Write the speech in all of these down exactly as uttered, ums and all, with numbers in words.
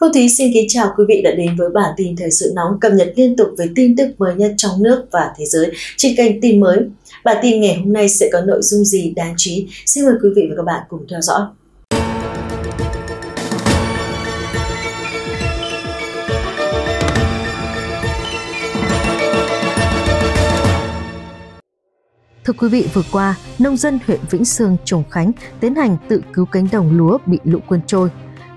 Phương Thúy xin kính chào quý vị đã đến với bản tin thời sự nóng cập nhật liên tục với tin tức mới nhất trong nước và thế giới trên kênh Tin Mới. Bản tin ngày hôm nay sẽ có nội dung gì đáng chú ý? Xin mời quý vị và các bạn cùng theo dõi. Thưa quý vị, vừa qua, nông dân huyện Vĩnh Sương, Trùng Khánh tiến hành tự cứu cánh đồng lúa bị lũ cuốn trôi.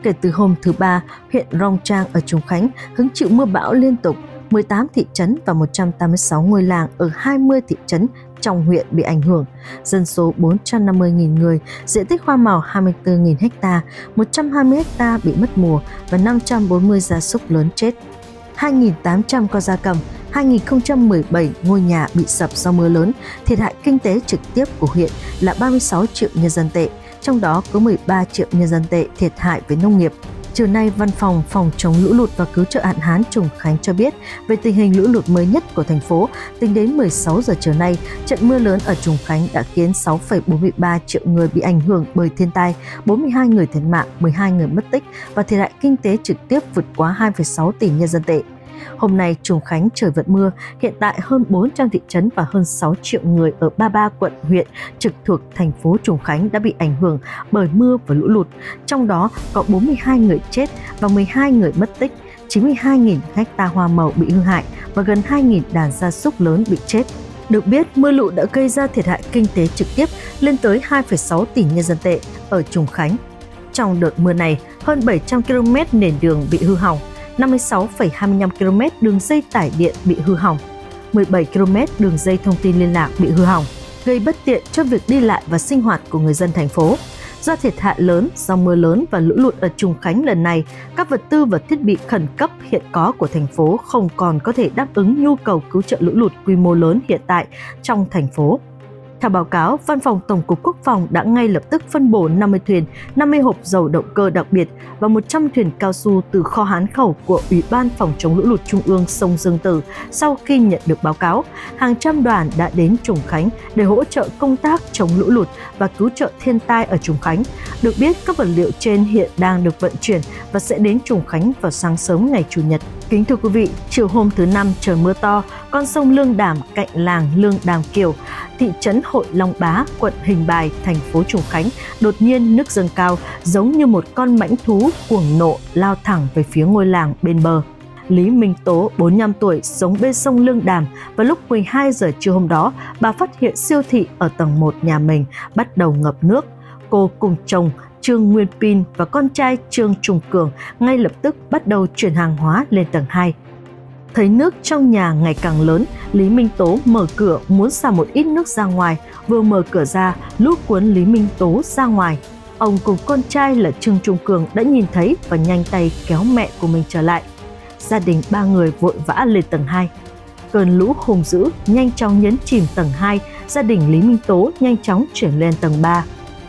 Kể từ hôm thứ Ba, huyện Rong Trang ở Trùng Khánh hứng chịu mưa bão liên tục, mười tám thị trấn và một trăm tám mươi sáu ngôi làng ở hai mươi thị trấn trong huyện bị ảnh hưởng. Dân số bốn trăm năm mươi nghìn người, diện tích hoa màu hai mươi tư nghìn ha, một trăm hai mươi ha bị mất mùa và năm trăm bốn mươi gia súc lớn chết. hai nghìn tám trăm con gia cầm, hai nghìn không trăm mười bảy ngôi nhà bị sập do mưa lớn, thiệt hại kinh tế trực tiếp của huyện là ba mươi sáu triệu nhân dân tệ, trong đó có mười ba triệu nhân dân tệ thiệt hại với nông nghiệp. Chiều nay, Văn phòng Phòng chống lũ lụt và cứu trợ hạn hán Trùng Khánh cho biết về tình hình lũ lụt mới nhất của thành phố. Tính đến mười sáu giờ chiều nay, trận mưa lớn ở Trùng Khánh đã khiến sáu phẩy bốn mươi ba triệu người bị ảnh hưởng bởi thiên tai, bốn mươi hai người thiệt mạng, mười hai người mất tích và thiệt hại kinh tế trực tiếp vượt quá hai phẩy sáu tỷ nhân dân tệ. Hôm nay, Trùng Khánh trời vẫn mưa, hiện tại hơn bốn trăm thị trấn và hơn sáu triệu người ở ba mươi ba quận, huyện trực thuộc thành phố Trùng Khánh đã bị ảnh hưởng bởi mưa và lũ lụt, trong đó có bốn mươi hai người chết và mười hai người mất tích, chín mươi hai nghìn ha hoa màu bị hư hại và gần hai nghìn đàn gia súc lớn bị chết. Được biết, mưa lũ đã gây ra thiệt hại kinh tế trực tiếp lên tới hai phẩy sáu tỷ nhân dân tệ ở Trùng Khánh. Trong đợt mưa này, hơn bảy trăm ki lô mét nền đường bị hư hỏng, năm mươi sáu phẩy hai mươi lăm ki lô mét đường dây tải điện bị hư hỏng, mười bảy ki lô mét đường dây thông tin liên lạc bị hư hỏng, gây bất tiện cho việc đi lại và sinh hoạt của người dân thành phố. Do thiệt hại lớn do mưa lớn và lũ lụt ở Trùng Khánh lần này, các vật tư và thiết bị khẩn cấp hiện có của thành phố không còn có thể đáp ứng nhu cầu cứu trợ lũ lụt quy mô lớn hiện tại trong thành phố. Theo báo cáo, Văn phòng Tổng cục Quốc phòng đã ngay lập tức phân bổ năm mươi thuyền, năm mươi hộp dầu động cơ đặc biệt và một trăm thuyền cao su từ kho hán khẩu của Ủy ban Phòng chống lũ lụt Trung ương sông Dương Tử. Sau khi nhận được báo cáo, hàng trăm đoàn đã đến Trùng Khánh để hỗ trợ công tác chống lũ lụt và cứu trợ thiên tai ở Trùng Khánh. Được biết, các vật liệu trên hiện đang được vận chuyển và sẽ đến Trùng Khánh vào sáng sớm ngày Chủ nhật. Kính thưa quý vị, chiều hôm thứ Năm trời mưa to, con sông Lương Đàm cạnh làng Lương Đàm Kiều, thị trấn Hội Long Bá, quận Hình Bài, thành phố Trùng Khánh đột nhiên nước dâng cao, giống như một con mãnh thú cuồng nộ lao thẳng về phía ngôi làng bên bờ. Lý Minh Tố, bốn mươi lăm tuổi, sống bên sông Lương Đàm, và lúc mười hai giờ trưa hôm đó, bà phát hiện siêu thị ở tầng một nhà mình bắt đầu ngập nước. Cô cùng chồng Trương Nguyên Pin và con trai Trương Trung Cường ngay lập tức bắt đầu chuyển hàng hóa lên tầng hai. Thấy nước trong nhà ngày càng lớn, Lý Minh Tố mở cửa muốn xả một ít nước ra ngoài. Vừa mở cửa ra, lũ cuốn Lý Minh Tố ra ngoài. Ông cùng con trai là Trương Trung Cường đã nhìn thấy và nhanh tay kéo mẹ của mình trở lại. Gia đình ba người vội vã lên tầng hai. Cơn lũ hùng dữ nhanh chóng nhấn chìm tầng hai, gia đình Lý Minh Tố nhanh chóng chuyển lên tầng ba.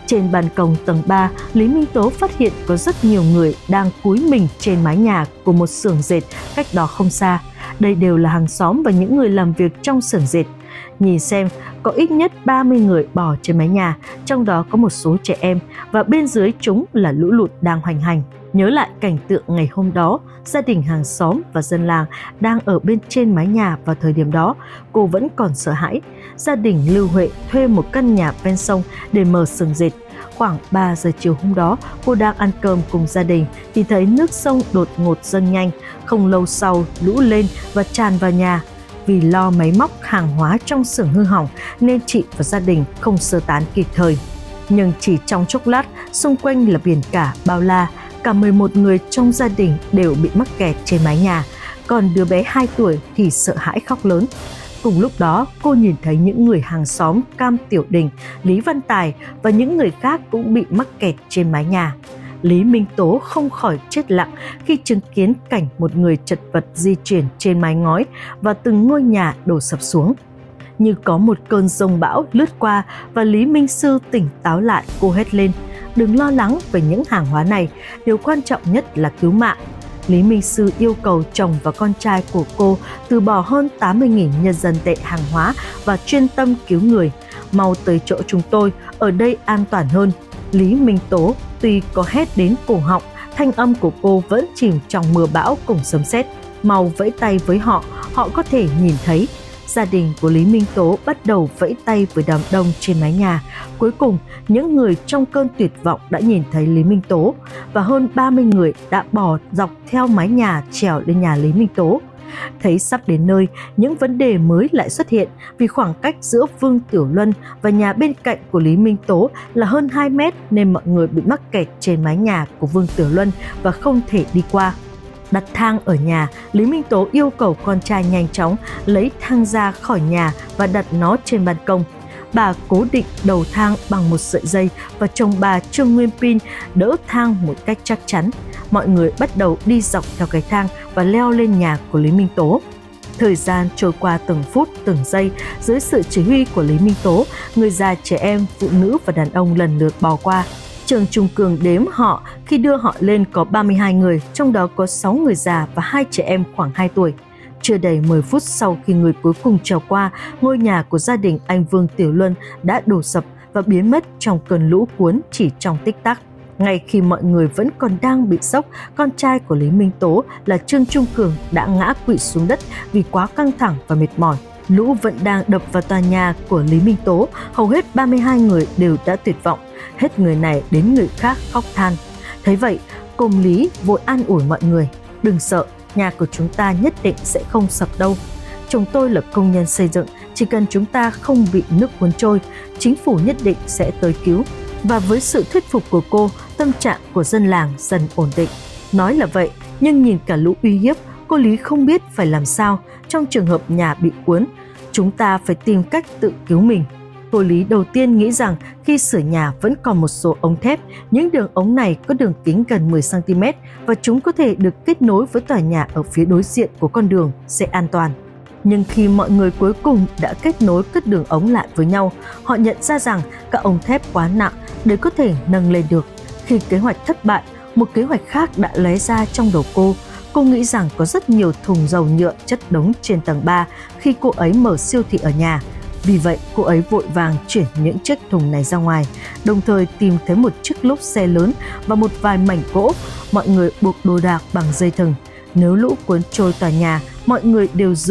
Trên ban công tầng ba, Lý Minh Tố phát hiện có rất nhiều người đang cúi mình trên mái nhà của một xưởng dệt cách đó không xa. Đây đều là hàng xóm và những người làm việc trong xưởng dệt. Nhìn xem, có ít nhất ba mươi người bò trên mái nhà, trong đó có một số trẻ em, và bên dưới chúng là lũ lụt đang hoành hành. Nhớ lại cảnh tượng ngày hôm đó, gia đình hàng xóm và dân làng đang ở bên trên mái nhà vào thời điểm đó, cô vẫn còn sợ hãi. Gia đình Lưu Huệ thuê một căn nhà ven sông để mở xưởng dệt. Khoảng ba giờ chiều hôm đó, cô đang ăn cơm cùng gia đình thì thấy nước sông đột ngột dâng nhanh. Không lâu sau, lũ lên và tràn vào nhà. Vì lo máy móc hàng hóa trong xưởng hư hỏng nên chị và gia đình không sơ tán kịp thời. Nhưng chỉ trong chốc lát, xung quanh là biển cả bao la. Cả mười một người trong gia đình đều bị mắc kẹt trên mái nhà, còn đứa bé hai tuổi thì sợ hãi khóc lớn. Cùng lúc đó, cô nhìn thấy những người hàng xóm Cam Tiểu Đình, Lý Văn Tài và những người khác cũng bị mắc kẹt trên mái nhà. Lý Minh Tố không khỏi chết lặng khi chứng kiến cảnh một người chật vật di chuyển trên mái ngói và từng ngôi nhà đổ sập xuống. Như có một cơn giông bão lướt qua và Lý Minh Sư tỉnh táo lại, cô hét lên. Đừng lo lắng về những hàng hóa này, điều quan trọng nhất là cứu mạng. Lý Minh Sư yêu cầu chồng và con trai của cô từ bỏ hơn tám mươi nghìn nhân dân tệ hàng hóa và chuyên tâm cứu người. Mau tới chỗ chúng tôi, ở đây an toàn hơn. Lý Minh Tố tuy có hét đến cổ họng, thanh âm của cô vẫn chìm trong mưa bão cùng sấm sét. Mau vẫy tay với họ, họ có thể nhìn thấy. Gia đình của Lý Minh Tố bắt đầu vẫy tay với đám đông trên mái nhà. Cuối cùng, những người trong cơn tuyệt vọng đã nhìn thấy Lý Minh Tố và hơn ba mươi người đã bò dọc theo mái nhà trèo lên nhà Lý Minh Tố. Thấy sắp đến nơi, những vấn đề mới lại xuất hiện vì khoảng cách giữa Vương Tiểu Luân và nhà bên cạnh của Lý Minh Tố là hơn hai mét nên mọi người bị mắc kẹt trên mái nhà của Vương Tiểu Luân và không thể đi qua. Đặt thang ở nhà, Lý Minh Tố yêu cầu con trai nhanh chóng lấy thang ra khỏi nhà và đặt nó trên ban công. Bà cố định đầu thang bằng một sợi dây và chồng bà Trương Nguyên Pin đỡ thang một cách chắc chắn. Mọi người bắt đầu đi dọc theo cái thang và leo lên nhà của Lý Minh Tố. Thời gian trôi qua từng phút, từng giây, dưới sự chỉ huy của Lý Minh Tố, người già, trẻ em, phụ nữ và đàn ông lần lượt bò qua. Trương Trung Cường đếm họ, khi đưa họ lên có ba mươi hai người, trong đó có sáu người già và hai trẻ em khoảng hai tuổi. Chưa đầy mười phút sau khi người cuối cùng trèo qua, ngôi nhà của gia đình anh Vương Tiểu Luân đã đổ sập và biến mất trong cơn lũ cuốn chỉ trong tích tắc. Ngay khi mọi người vẫn còn đang bị sốc, con trai của Lý Minh Tố là Trương Trung Cường đã ngã quỵ xuống đất vì quá căng thẳng và mệt mỏi. Lũ vẫn đang đập vào tòa nhà của Lý Minh Tố, hầu hết ba mươi hai người đều đã tuyệt vọng, hết người này đến người khác khóc than. Thấy vậy, công Lý vội an ủi mọi người, đừng sợ, nhà của chúng ta nhất định sẽ không sập đâu. Chồng tôi là công nhân xây dựng, chỉ cần chúng ta không bị nước cuốn trôi, chính phủ nhất định sẽ tới cứu. Và với sự thuyết phục của cô, tâm trạng của dân làng dần ổn định. Nói là vậy, nhưng nhìn cả lũ uy hiếp, cô Lý không biết phải làm sao trong trường hợp nhà bị cuốn. Chúng ta phải tìm cách tự cứu mình. Cô Lý đầu tiên nghĩ rằng khi sửa nhà vẫn còn một số ống thép, những đường ống này có đường kính gần mười xăng ti mét và chúng có thể được kết nối với tòa nhà ở phía đối diện của con đường sẽ an toàn. Nhưng khi mọi người cuối cùng đã kết nối các đường ống lại với nhau, họ nhận ra rằng các ống thép quá nặng để có thể nâng lên được. Khi kế hoạch thất bại, một kế hoạch khác đã lóe ra trong đầu cô. Cô nghĩ rằng có rất nhiều thùng dầu nhựa chất đống trên tầng ba khi cô ấy mở siêu thị ở nhà. Vì vậy, cô ấy vội vàng chuyển những chiếc thùng này ra ngoài, đồng thời tìm thấy một chiếc lốp xe lớn và một vài mảnh gỗ. Mọi người buộc đồ đạc bằng dây thừng. Nếu lũ cuốn trôi tòa nhà, mọi người đều giữ